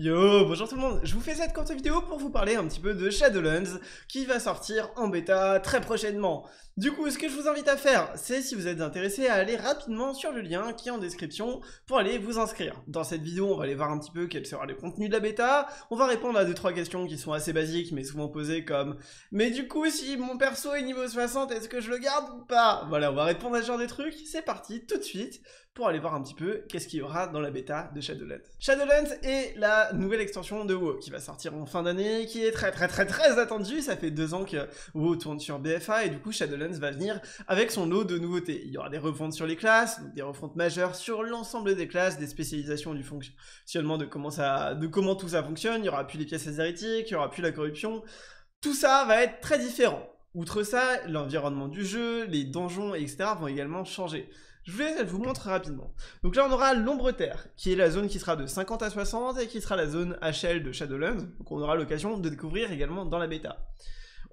Yo, bonjour tout le monde, je vous fais cette courte vidéo pour vous parler un petit peu de Shadowlands qui va sortir en bêta très prochainement. Du coup, ce que je vous invite à faire, c'est si vous êtes intéressé à aller rapidement sur le lien qui est en description pour aller vous inscrire. Dans cette vidéo, on va aller voir un petit peu quel sera le contenu de la bêta, on va répondre à 2-3 questions qui sont assez basiques mais souvent posées comme « Mais du coup, si mon perso est niveau 60, est-ce que je le garde ou pas ?» Voilà, on va répondre à ce genre de trucs, c'est parti tout de suite pour aller voir un petit peu qu'est-ce qu'il y aura dans la bêta de Shadowlands. Shadowlands est la nouvelle extension de WoW qui va sortir en fin d'année, qui est très attendue. Ça fait 2 ans que WoW tourne sur BFA et du coup Shadowlands va venir avec son lot de nouveautés. Il y aura des refontes sur les classes, donc des refontes majeures sur l'ensemble des classes, des spécialisations du fonctionnement de comment tout ça fonctionne. Il n'y aura plus les pièces héritiques, il n'y aura plus la corruption. Tout ça va être très différent. Outre ça, l'environnement du jeu, les donjons, etc. vont également changer. Je vais vous montrer rapidement. Donc là, on aura l'ombre terre, qui est la zone qui sera de 50 à 60 et qui sera la zone HL de Shadowlands, donc on aura l'occasion de découvrir également dans la bêta.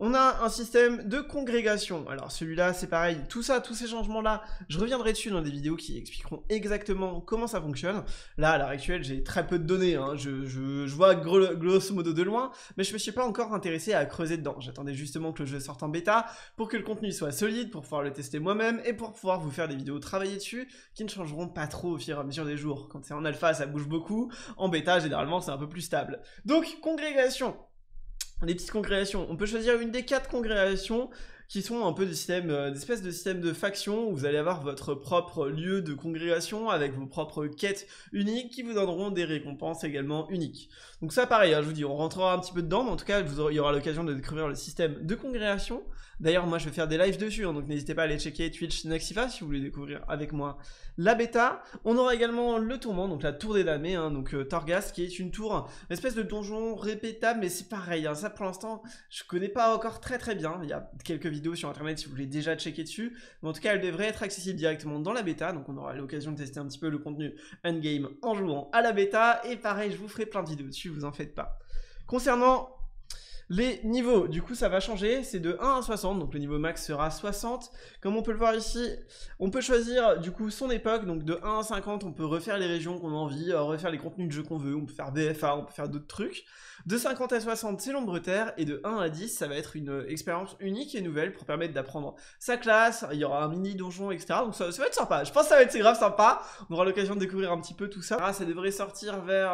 On a un système de congrégation. Alors celui-là, c'est pareil, tout ça, tous ces changements-là, je reviendrai dessus dans des vidéos qui expliqueront exactement comment ça fonctionne. Là, à l'heure actuelle, j'ai très peu de données, hein. je vois grosso modo de loin, mais je me suis pas encore intéressé à creuser dedans. J'attendais justement que le jeu sorte en bêta pour que le contenu soit solide, pour pouvoir le tester moi-même et pour pouvoir vous faire des vidéos travaillées dessus qui ne changeront pas trop au fur et à mesure des jours. Quand c'est en alpha, ça bouge beaucoup, en bêta, généralement, c'est un peu plus stable. Donc, congrégation. Les petites congrégations, on peut choisir une des 4 congrégations qui sont un peu des systèmes, d'espèces de systèmes de factions où vous allez avoir votre propre lieu de congrégation avec vos propres quêtes uniques qui vous donneront des récompenses également uniques. Donc ça pareil, hein, je vous dis, on rentrera un petit peu dedans, mais en tout cas il y aura l'occasion de découvrir le système de congrégation. D'ailleurs moi je vais faire des lives dessus, hein, donc n'hésitez pas à aller checker Twitch Naxiva si vous voulez découvrir avec moi la bêta. On aura également le tourment, donc la tour des damnés, hein, donc Torghast, qui est une tour, une espèce de donjon répétable, mais c'est pareil, hein, ça pour l'instant je connais pas encore très bien, il y a quelques vidéos sur internet si vous voulez déjà checker dessus, mais en tout cas elle devrait être accessible directement dans la bêta, donc on aura l'occasion de tester un petit peu le contenu endgame en jouant à la bêta, et pareil je vous ferai plein de vidéos dessus, vous en faites pas. Concernant les niveaux, du coup ça va changer, c'est de 1 à 60, donc le niveau max sera 60. Comme on peut le voir ici, on peut choisir du coup son époque, donc de 1 à 50, on peut refaire les régions qu'on a envie, refaire les contenus de jeu qu'on veut, on peut faire BFA, on peut faire d'autres trucs. De 50 à 60, c'est l'ombre terre, et de 1 à 10, ça va être une expérience unique et nouvelle pour permettre d'apprendre sa classe, il y aura un mini donjon, etc. Donc ça va être sympa, je pense que ça va être grave sympa, on aura l'occasion de découvrir un petit peu tout ça. Ah, ça devrait sortir vers...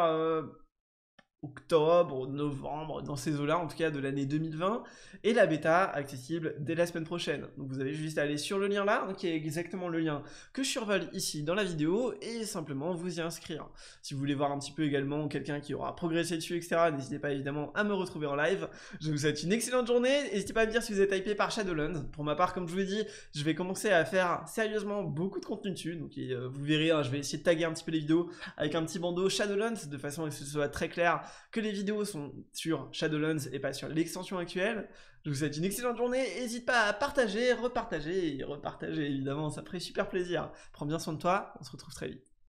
octobre, novembre, dans ces eaux-là, en tout cas de l'année 2020, et la bêta accessible dès la semaine prochaine. Donc vous avez juste à aller sur le lien là, hein, qui est exactement le lien que je survole ici dans la vidéo, et simplement vous y inscrire. Si vous voulez voir un petit peu également quelqu'un qui aura progressé dessus, etc., n'hésitez pas évidemment à me retrouver en live. Je vous souhaite une excellente journée, n'hésitez pas à me dire si vous êtes hypé par Shadowlands. Pour ma part, comme je vous l'ai dit, je vais commencer à faire sérieusement beaucoup de contenu dessus, donc vous verrez, hein, je vais essayer de taguer un petit peu les vidéos avec un petit bandeau Shadowlands, de façon à ce que ce soit très clair que les vidéos sont sur Shadowlands et pas sur l'extension actuelle. Je vous souhaite une excellente journée, n'hésite pas à partager, repartager et repartager évidemment, ça ferait super plaisir. Prends bien soin de toi, on se retrouve très vite.